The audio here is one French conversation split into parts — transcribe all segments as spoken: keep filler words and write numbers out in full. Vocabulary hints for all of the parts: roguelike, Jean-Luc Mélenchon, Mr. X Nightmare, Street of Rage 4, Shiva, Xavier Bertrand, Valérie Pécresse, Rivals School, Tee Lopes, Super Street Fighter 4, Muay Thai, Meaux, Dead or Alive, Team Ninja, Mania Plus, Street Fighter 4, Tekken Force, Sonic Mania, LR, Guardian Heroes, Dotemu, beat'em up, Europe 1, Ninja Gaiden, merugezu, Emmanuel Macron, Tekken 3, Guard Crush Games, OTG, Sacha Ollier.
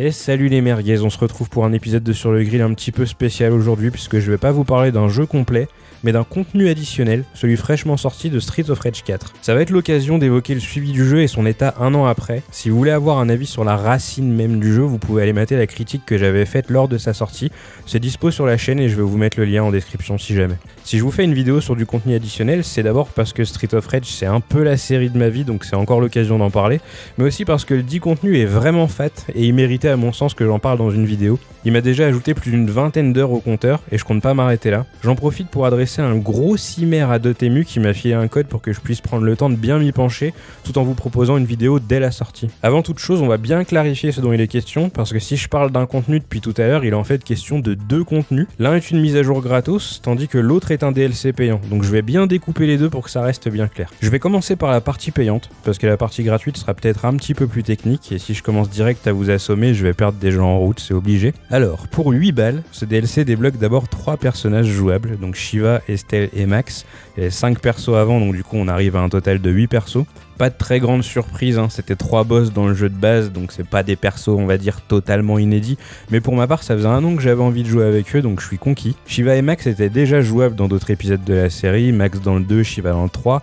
Et salut les merguez, on se retrouve pour un épisode de Sur le Grill un petit peu spécial aujourd'hui, puisque je vais pas vous parler d'un jeu complet, mais d'un contenu additionnel, celui fraîchement sorti de Street of Rage quatre. Ça va être l'occasion d'évoquer le suivi du jeu et son état un an après. Si vous voulez avoir un avis sur la racine même du jeu, vous pouvez aller mater la critique que j'avais faite lors de sa sortie. C'est dispo sur la chaîne et je vais vous mettre le lien en description si jamais. Si je vous fais une vidéo sur du contenu additionnel, c'est d'abord parce que Street of Rage c'est un peu la série de ma vie, donc c'est encore l'occasion d'en parler, mais aussi parce que le dit contenu est vraiment fat et il méritait à mon sens que j'en parle dans une vidéo. Il m'a déjà ajouté plus d'une vingtaine d'heures au compteur et je compte pas m'arrêter là. J'en profite pour adresser un gros cimère à Dotemu qui m'a filé un code pour que je puisse prendre le temps de bien m'y pencher tout en vous proposant une vidéo dès la sortie. Avant toute chose, on va bien clarifier ce dont il est question, parce que si je parle d'un contenu depuis tout à l'heure, il est en fait question de deux contenus. L'un est une mise à jour gratos, tandis que l'autre est un D L C payant, donc je vais bien découper les deux pour que ça reste bien clair. Je vais commencer par la partie payante, parce que la partie gratuite sera peut-être un petit peu plus technique, et si je commence direct à vous assommer, je vais perdre des gens en route, c'est obligé. Alors, pour huit balles, ce D L C débloque d'abord trois personnages jouables, donc Shiva, Estelle et Max, et cinq persos avant, donc du coup on arrive à un total de huit persos. Pas de très grande surprise, hein. C'était trois boss dans le jeu de base, donc c'est pas des persos on va dire totalement inédits, mais pour ma part ça faisait un an que j'avais envie de jouer avec eux, donc je suis conquis. Shiva et Max étaient déjà jouables dans d'autres épisodes de la série, Max dans le deux, Shiva dans le trois,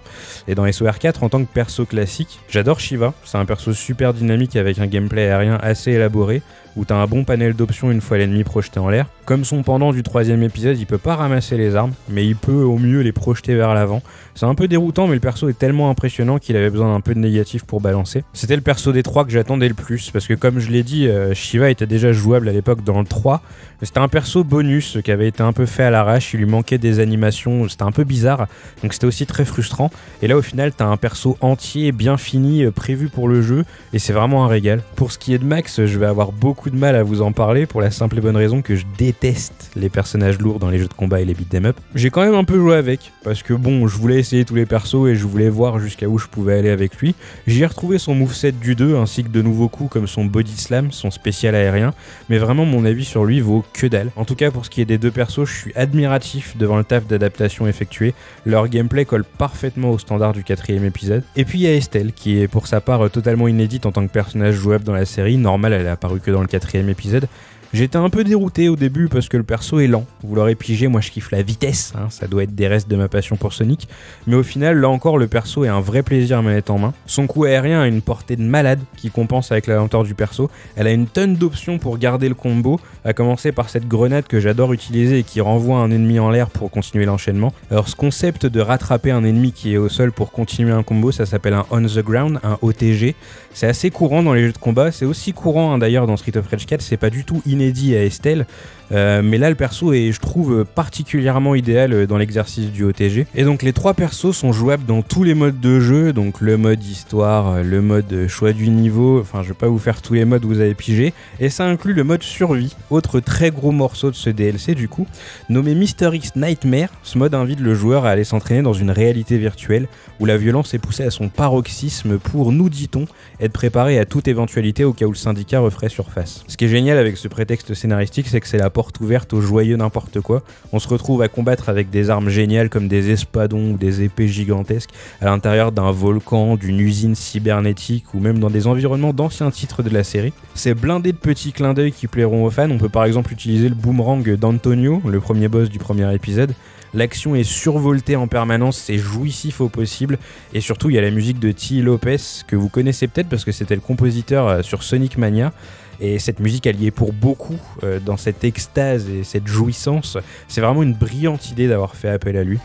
et dans S O R quatre en tant que perso classique. J'adore Shiva, c'est un perso super dynamique avec un gameplay aérien assez élaboré, où t'as un bon panel d'options une fois l'ennemi projeté en l'air. Comme son pendant du troisième épisode, il peut pas ramasser les armes, mais il peut au mieux les projeter vers l'avant. C'est un peu déroutant, mais le perso est tellement impressionnant qu'il avait besoin un peu de négatif pour balancer. C'était le perso des trois que j'attendais le plus, parce que comme je l'ai dit, euh, Shiva était déjà jouable à l'époque dans le trois, mais c'était un perso bonus qui avait été un peu fait à l'arrache, il lui manquait des animations, c'était un peu bizarre, donc c'était aussi très frustrant, et là au final t'as un perso entier, bien fini, euh, prévu pour le jeu, et c'est vraiment un régal. Pour ce qui est de Max, je vais avoir beaucoup de mal à vous en parler, pour la simple et bonne raison que je déteste les personnages lourds dans les jeux de combat et les beat'em up. J'ai quand même un peu joué avec, parce que bon, je voulais essayer tous les persos et je voulais voir jusqu'à où je pouvais aller avec lui. J'y ai retrouvé son moveset du deux ainsi que de nouveaux coups comme son body slam, son spécial aérien, mais vraiment mon avis sur lui vaut que dalle. En tout cas pour ce qui est des deux persos, je suis admiratif devant le taf d'adaptation effectué, leur gameplay colle parfaitement aux standards du quatrième épisode. Et puis il y a Estelle qui est pour sa part totalement inédite en tant que personnage jouable dans la série, normal elle est apparue que dans le quatrième épisode. J'étais un peu dérouté au début parce que le perso est lent, vous l'aurez pigé, moi je kiffe la vitesse, hein, ça doit être des restes de ma passion pour Sonic, mais au final là encore le perso est un vrai plaisir manette en main. Son coup aérien a une portée de malade qui compense avec la lenteur du perso, elle a une tonne d'options pour garder le combo, à commencer par cette grenade que j'adore utiliser et qui renvoie un ennemi en l'air pour continuer l'enchaînement. Alors ce concept de rattraper un ennemi qui est au sol pour continuer un combo, ça s'appelle un on the ground, un O T G, c'est assez courant dans les jeux de combat, c'est aussi courant hein, d'ailleurs dans Street of Rage quatre, c'est pas du tout inédit à Estelle, euh, mais là le perso est je trouve particulièrement idéal dans l'exercice du O T G. Et donc les trois persos sont jouables dans tous les modes de jeu, donc le mode histoire, le mode choix du niveau, enfin je vais pas vous faire tous les modes vous avez pigé, et ça inclut le mode survie, autre très gros morceau de ce D L C du coup, nommé mister X Nightmare. Ce mode invite le joueur à aller s'entraîner dans une réalité virtuelle où la violence est poussée à son paroxysme pour, nous dit-on, être préparé à toute éventualité au cas où le syndicat referait surface. Ce qui est génial avec ce prétexte scénaristique, c'est que c'est la porte ouverte au joyeux n'importe quoi. On se retrouve à combattre avec des armes géniales comme des espadons ou des épées gigantesques à l'intérieur d'un volcan, d'une usine cybernétique ou même dans des environnements d'anciens titres de la série. C'est blindé de petits clins d'œil qui plairont aux fans. On peut par exemple utiliser le boomerang d'Antonio, le premier boss du premier épisode. L'action est survoltée en permanence, c'est jouissif au possible, et surtout il y a la musique de Tee Lopes que vous connaissez peut-être parce que c'était le compositeur sur Sonic Mania. Et cette musique alliée pour beaucoup euh, dans cette extase et cette jouissance, c'est vraiment une brillante idée d'avoir fait appel à lui.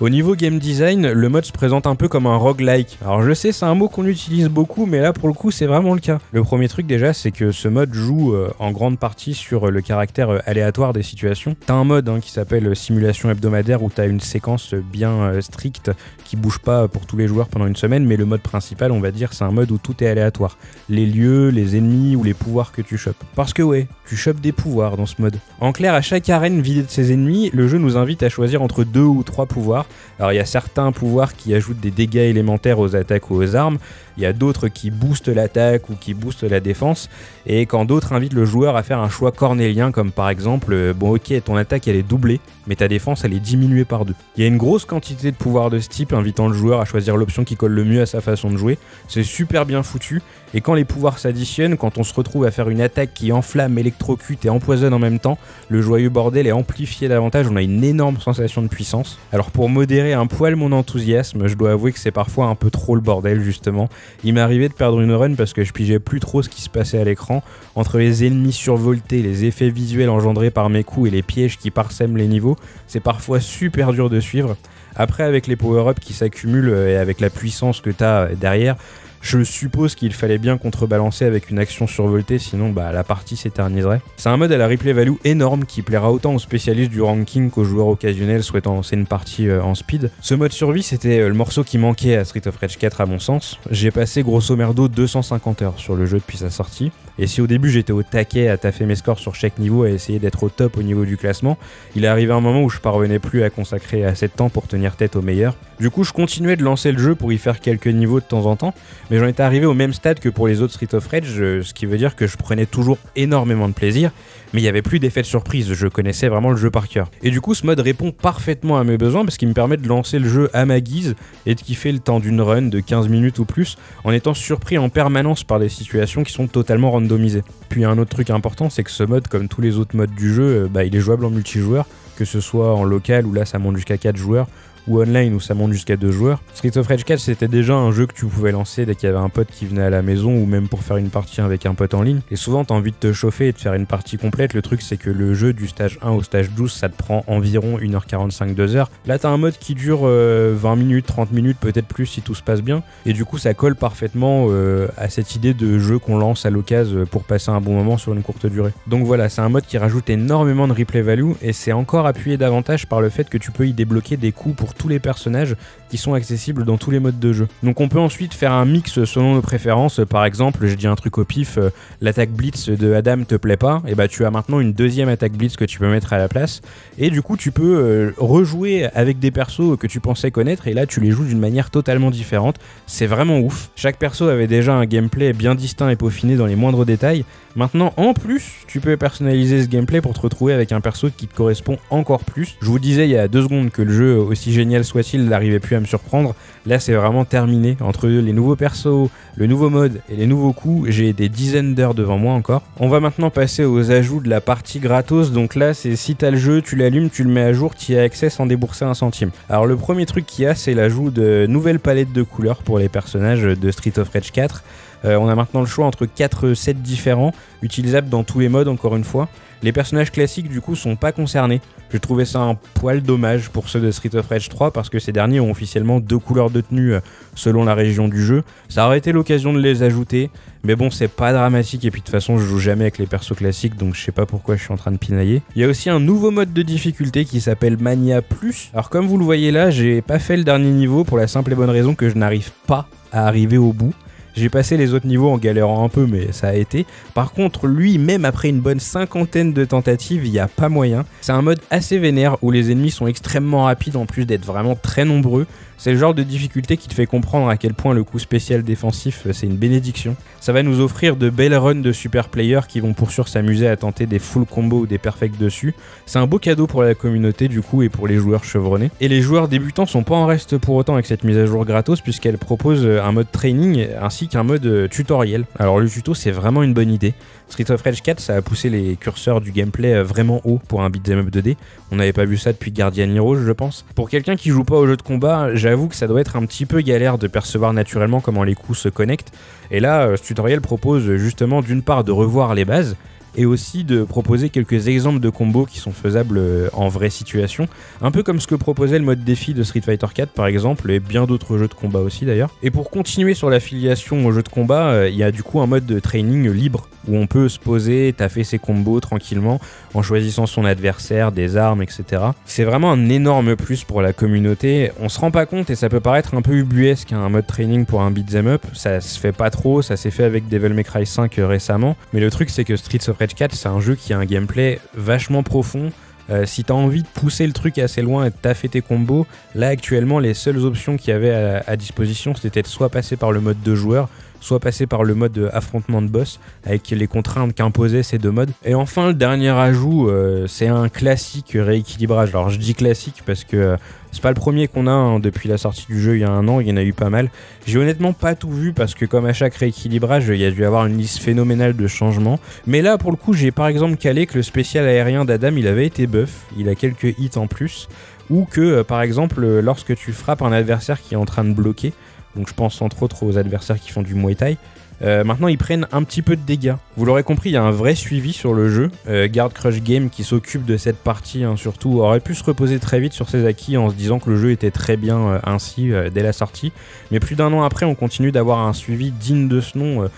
Au niveau game design, le mode se présente un peu comme un roguelike. Alors je sais, c'est un mot qu'on utilise beaucoup, mais là pour le coup c'est vraiment le cas. Le premier truc déjà, c'est que ce mode joue euh, en grande partie sur euh, le caractère euh, aléatoire des situations. T'as un mode hein, qui s'appelle simulation hebdomadaire où t'as une séquence bien euh, stricte qui bouge pas pour tous les joueurs pendant une semaine, mais le mode principal on va dire c'est un mode où tout est aléatoire. Les lieux, les ennemis ou les pouvoirs que tu chopes. Parce que ouais, tu chopes des pouvoirs dans ce mode. En clair, à chaque arène vidée de ses ennemis, le jeu nous invite à choisir entre deux ou trois pouvoirs. Alors il y a certains pouvoirs qui ajoutent des dégâts élémentaires aux attaques ou aux armes, il y a d'autres qui boostent l'attaque ou qui boostent la défense, et quand d'autres invitent le joueur à faire un choix cornélien, comme par exemple, bon ok, ton attaque elle est doublée, mais ta défense elle est diminuée par deux. Il y a une grosse quantité de pouvoirs de ce type, invitant le joueur à choisir l'option qui colle le mieux à sa façon de jouer, c'est super bien foutu, et quand les pouvoirs s'additionnent, quand on se retrouve à faire une attaque qui enflamme, électrocute et empoisonne en même temps, le joyeux bordel est amplifié davantage, on a une énorme sensation de puissance. Alors pour modérer un poil mon enthousiasme, je dois avouer que c'est parfois un peu trop le bordel justement. Il m'est arrivé de perdre une run parce que je pigeais plus trop ce qui se passait à l'écran, entre les ennemis survoltés, les effets visuels engendrés par mes coups et les pièges qui parsèment les niveaux, c'est parfois super dur de suivre. Après avec les power-ups qui s'accumulent et avec la puissance que t'as derrière, je suppose qu'il fallait bien contrebalancer avec une action survoltée, sinon bah, la partie s'éterniserait. C'est un mode à la replay value énorme qui plaira autant aux spécialistes du ranking qu'aux joueurs occasionnels souhaitant lancer une partie euh, en speed. Ce mode survie, c'était le morceau qui manquait à Street of Rage quatre à mon sens. J'ai passé grosso merdo deux cent cinquante heures sur le jeu depuis sa sortie, et si au début j'étais au taquet à taffer mes scores sur chaque niveau, à essayer d'être au top au niveau du classement, il est arrivé un moment où je parvenais plus à consacrer assez de temps pour tenir tête aux meilleurs. Du coup je continuais de lancer le jeu pour y faire quelques niveaux de temps en temps, mais j'en étais arrivé au même stade que pour les autres Street of Rage, ce qui veut dire que je prenais toujours énormément de plaisir, mais il n'y avait plus d'effet de surprise, je connaissais vraiment le jeu par cœur. Et du coup ce mode répond parfaitement à mes besoins parce qu'il me permet de lancer le jeu à ma guise et de kiffer le temps d'une run de quinze minutes ou plus, en étant surpris en permanence par des situations qui sont totalement randomisées. Puis un autre truc important, c'est que ce mode, comme tous les autres modes du jeu, bah, il est jouable en multijoueur, que ce soit en local où là ça monte jusqu'à quatre joueurs, ou online où ça monte jusqu'à deux joueurs. Street of Rage quatre c'était déjà un jeu que tu pouvais lancer dès qu'il y avait un pote qui venait à la maison ou même pour faire une partie avec un pote en ligne. Et souvent t'as envie de te chauffer et de faire une partie complète, le truc c'est que le jeu du stage un au stage douze ça te prend environ une heure quarante-cinq deux heures. Là t'as un mode qui dure euh, vingt minutes, trente minutes, peut-être plus si tout se passe bien. Et du coup ça colle parfaitement euh, à cette idée de jeu qu'on lance à l'occasion pour passer un bon moment sur une courte durée. Donc voilà, c'est un mode qui rajoute énormément de replay value et c'est encore appuyé davantage par le fait que tu peux y débloquer des coups pour tous les personnages qui sont accessibles dans tous les modes de jeu. Donc on peut ensuite faire un mix selon nos préférences, par exemple, je dis un truc au pif, euh, l'attaque blitz de Adam te plaît pas, et bah tu as maintenant une deuxième attaque blitz que tu peux mettre à la place, et du coup tu peux euh, rejouer avec des persos que tu pensais connaître, et là tu les joues d'une manière totalement différente, c'est vraiment ouf. Chaque perso avait déjà un gameplay bien distinct et peaufiné dans les moindres détails, maintenant en plus tu peux personnaliser ce gameplay pour te retrouver avec un perso qui te correspond encore plus. Je vous disais il y a deux secondes que le jeu, aussi génial soit-il, n'arrivait plus à me surprendre. Là c'est vraiment terminé, entre les nouveaux persos, le nouveau mode et les nouveaux coups, j'ai des dizaines d'heures devant moi encore. On va maintenant passer aux ajouts de la partie gratos, donc là c'est si t'as le jeu, tu l'allumes, tu le mets à jour, t'y as accès sans débourser un centime. Alors le premier truc qu'il y a, c'est l'ajout de nouvelles palettes de couleurs pour les personnages de Street of Rage quatre. Euh, on a maintenant le choix entre quatre sets différents, utilisables dans tous les modes encore une fois. Les personnages classiques du coup sont pas concernés. Je trouvais ça un poil dommage pour ceux de Street of Rage trois parce que ces derniers ont officiellement deux couleurs de tenue selon la région du jeu. Ça aurait été l'occasion de les ajouter, mais bon c'est pas dramatique et puis de toute façon je joue jamais avec les persos classiques donc je sais pas pourquoi je suis en train de pinailler. Il y a aussi un nouveau mode de difficulté qui s'appelle Mania Plus. Alors comme vous le voyez là, j'ai pas fait le dernier niveau pour la simple et bonne raison que je n'arrive pas à arriver au bout. J'ai passé les autres niveaux en galérant un peu, mais ça a été. Par contre, lui, même après une bonne cinquantaine de tentatives, il n'y a pas moyen. C'est un mode assez vénère où les ennemis sont extrêmement rapides en plus d'être vraiment très nombreux. C'est le genre de difficulté qui te fait comprendre à quel point le coup spécial défensif, c'est une bénédiction. Ça va nous offrir de belles runs de super players qui vont pour sûr s'amuser à tenter des full combos ou des perfects dessus. C'est un beau cadeau pour la communauté du coup et pour les joueurs chevronnés. Et les joueurs débutants sont pas en reste pour autant avec cette mise à jour gratos puisqu'elle propose un mode training ainsi qu'un mode tutoriel. Alors le tuto c'est vraiment une bonne idée. Street of Rage quatre, ça a poussé les curseurs du gameplay vraiment haut pour un beat'em up deux D. On n'avait pas vu ça depuis Guardian Heroes je pense. Pour quelqu'un qui joue pas au jeu de combat, j'avoue que ça doit être un petit peu galère de percevoir naturellement comment les coups se connectent, et là ce tutoriel propose justement d'une part de revoir les bases, et aussi de proposer quelques exemples de combos qui sont faisables en vraie situation, un peu comme ce que proposait le mode défi de Street Fighter quatre par exemple, et bien d'autres jeux de combat aussi d'ailleurs. Et pour continuer sur l'affiliation aux jeux de combat, il y a du coup un mode de training libre, où on peut se poser, taffer ses combos tranquillement, en choisissant son adversaire, des armes, et cetera. C'est vraiment un énorme plus pour la communauté, on se rend pas compte et ça peut paraître un peu ubuesque, hein, un mode training pour un beat'em up, ça se fait pas trop, ça s'est fait avec Devil May Cry cinq récemment, mais le truc c'est que Street of Rage quatre, c'est un jeu qui a un gameplay vachement profond, Euh, si tu as envie de pousser le truc assez loin et de taffer tes combos, là actuellement les seules options qu'il y avait à, à disposition, c'était de soit passer par le mode de joueur, soit passer par le mode affrontement de boss, avec les contraintes qu'imposaient ces deux modes. Et enfin, le dernier ajout, euh, c'est un classique rééquilibrage. Alors je dis classique parce que euh, c'est pas le premier qu'on a hein, depuis la sortie du jeu il y a un an, il y en a eu pas mal. J'ai honnêtement pas tout vu parce que comme à chaque rééquilibrage, il y a dû avoir une liste phénoménale de changements. Mais là, pour le coup, j'ai par exemple calé que le spécial aérien d'Adam, il avait été buff, il a quelques hits en plus, ou que euh, par exemple, lorsque tu frappes un adversaire qui est en train de bloquer, donc je pense entre autres aux adversaires qui font du Muay Thai, Euh, maintenant ils prennent un petit peu de dégâts. Vous l'aurez compris, il y a un vrai suivi sur le jeu. Euh, Guard Crush Games qui s'occupe de cette partie hein, surtout aurait pu se reposer très vite sur ses acquis en se disant que le jeu était très bien euh, ainsi euh, dès la sortie. Mais plus d'un an après, on continue d'avoir un suivi digne de ce nom. Euh,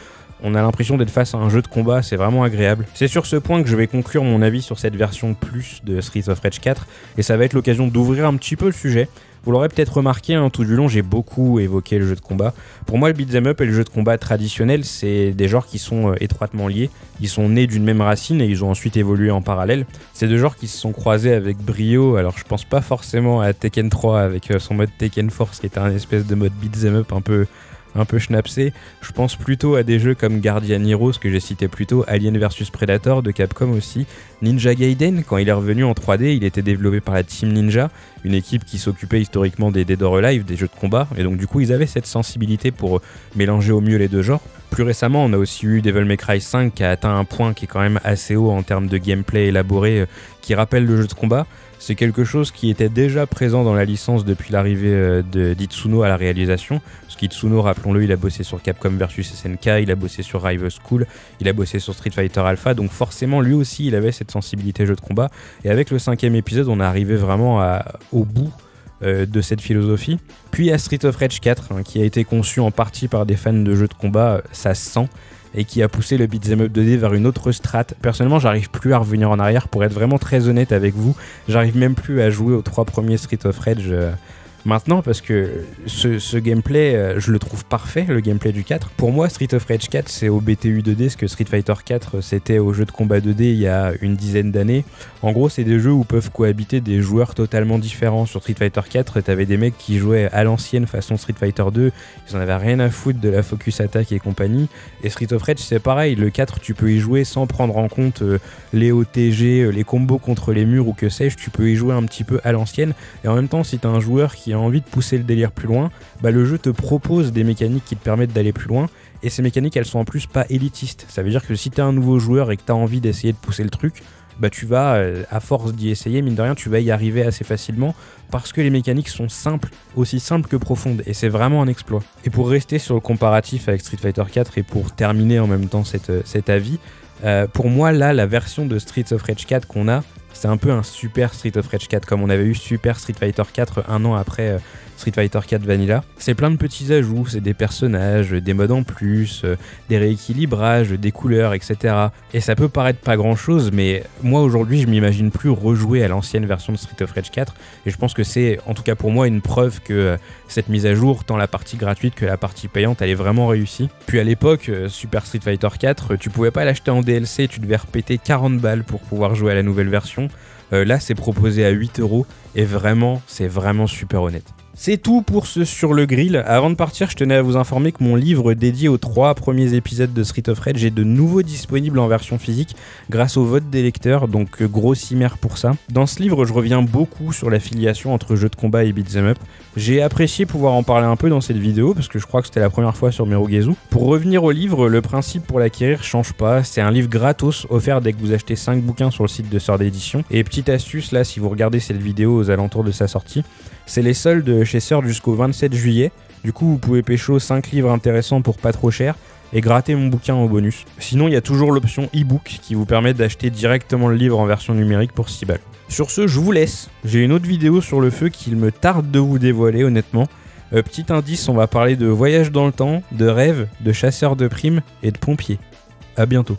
on a l'impression d'être face à un jeu de combat, c'est vraiment agréable. C'est sur ce point que je vais conclure mon avis sur cette version plus de Street of Rage quatre, et ça va être l'occasion d'ouvrir un petit peu le sujet. Vous l'aurez peut-être remarqué, hein, tout du long, j'ai beaucoup évoqué le jeu de combat. Pour moi, le beat'em up et le jeu de combat traditionnel, c'est des genres qui sont euh, étroitement liés. Ils sont nés d'une même racine et ils ont ensuite évolué en parallèle. C'est deux genres qui se sont croisés avec brio. Alors, je pense pas forcément à Tekken trois avec euh, son mode Tekken Force, qui était un espèce de mode beat'em up un peu... un peu schnapsé. Je pense plutôt à des jeux comme Guardian Heroes que j'ai cité plus tôt, Alien vs Predator de Capcom aussi, Ninja Gaiden, quand il est revenu en trois D, il était développé par la Team Ninja, une équipe qui s'occupait historiquement des Dead or Alive, des jeux de combat, et donc du coup ils avaient cette sensibilité pour mélanger au mieux les deux genres. Plus récemment, on a aussi eu Devil May Cry cinq qui a atteint un point qui est quand même assez haut en termes de gameplay élaboré, qui rappelle le jeu de combat. C'est quelque chose qui était déjà présent dans la licence depuis l'arrivée d'Itsuno à la réalisation. Parce qu'Itsuno, rappelons-le, il a bossé sur Capcom vs S N K, il a bossé sur Rivals School, il a bossé sur Street Fighter Alpha, donc forcément lui aussi il avait cette sensibilité jeu de combat. Et avec le cinquième épisode, on est arrivé vraiment à, au bout euh, de cette philosophie. Puis à Street of Rage quatre, hein, qui a été conçu en partie par des fans de jeux de combat, ça se sent, et qui a poussé le beat'em up deux D vers une autre strate. Personnellement, j'arrive plus à revenir en arrière, pour être vraiment très honnête avec vous. J'arrive même plus à jouer aux trois premiers Street of Rage euh, maintenant, parce que ce, ce gameplay, euh, je le trouve parfait, le gameplay du quatre. Pour moi, Street of Rage quatre, c'est au B T U deux D, ce que Street Fighter quatre, c'était au jeu de combat deux D il y a une dizaine d'années. En gros, c'est des jeux où peuvent cohabiter des joueurs totalement différents. Sur Street Fighter quatre, t'avais des mecs qui jouaient à l'ancienne façon Street Fighter deux, ils en avaient rien à foutre de la focus attack et compagnie. Et Street of Rage, c'est pareil, le quatre, tu peux y jouer sans prendre en compte euh, les O T G, les combos contre les murs ou que sais-je, tu peux y jouer un petit peu à l'ancienne. Et en même temps, si t'as un joueur qui a envie de pousser le délire plus loin, bah le jeu te propose des mécaniques qui te permettent d'aller plus loin, et ces mécaniques elles sont en plus pas élitistes. Ça veut dire que si t'es un nouveau joueur et que t'as envie d'essayer de pousser le truc, bah tu vas, euh, à force d'y essayer, mine de rien, tu vas y arriver assez facilement, parce que les mécaniques sont simples, aussi simples que profondes, et c'est vraiment un exploit. Et pour rester sur le comparatif avec Street Fighter quatre, et pour terminer en même temps cette, cet avis, euh, pour moi là, la version de Street of Rage quatre qu'on a, c'est un peu un super Street of Rage quatre, comme on avait eu Super Street Fighter quatre un an après euh, Street Fighter quatre Vanilla. C'est plein de petits ajouts, c'est des personnages, des modes en plus, euh, des rééquilibrages, des couleurs, et cetera. Et ça peut paraître pas grand chose, mais moi aujourd'hui je m'imagine plus rejouer à l'ancienne version de Street of Rage quatre, et je pense que c'est, en tout cas pour moi, une preuve que euh, cette mise à jour, tant la partie gratuite que la partie payante, elle est vraiment réussie. Puis à l'époque, euh, Super Street Fighter quatre, tu pouvais pas l'acheter en D L C, tu devais repéter quarante balles pour pouvoir jouer à la nouvelle version. Euh, là c'est proposé à huit euros et vraiment c'est vraiment super honnête. C'est tout pour ce Sur le Grill. Avant de partir, je tenais à vous informer que mon livre dédié aux trois premiers épisodes de Street of Rage est de nouveau disponible en version physique grâce au vote des lecteurs, donc gros cimère pour ça. Dans ce livre, je reviens beaucoup sur la filiation entre jeux de combat et beat'em up. J'ai apprécié pouvoir en parler un peu dans cette vidéo parce que je crois que c'était la première fois sur Merugezu. Pour revenir au livre, le principe pour l'acquérir change pas. C'est un livre gratos offert dès que vous achetez cinq bouquins sur le site de S U R d'édition. Et petite astuce là, si vous regardez cette vidéo aux alentours de sa sortie, c'est les soldes chez S U R jusqu'au vingt-sept juillet, du coup vous pouvez pécho cinq livres intéressants pour pas trop cher et gratter mon bouquin en bonus. Sinon il y a toujours l'option e-book qui vous permet d'acheter directement le livre en version numérique pour six balles. Sur ce, je vous laisse, j'ai une autre vidéo sur le feu qu'il me tarde de vous dévoiler honnêtement. Euh, petit indice, on va parler de voyage dans le temps, de rêve, de chasseur de primes et de pompiers. A bientôt.